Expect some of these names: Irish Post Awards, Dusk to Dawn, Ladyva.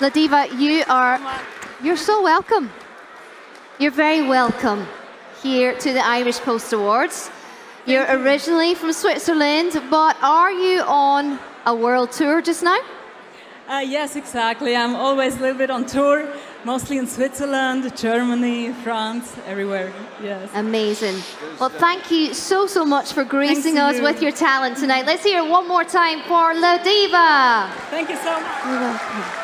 Ladyva, you're so welcome. You're very welcome here to the Irish Post Awards. You're originally from Switzerland, but are you on a world tour just now? Yes, exactly. I'm always a little bit on tour, mostly in Switzerland, Germany, France, everywhere. Yes. Amazing. Well, thank you so, so much for gracing us with your talent tonight. Let's hear it one more time for Ladyva. Thank you so much. You're welcome.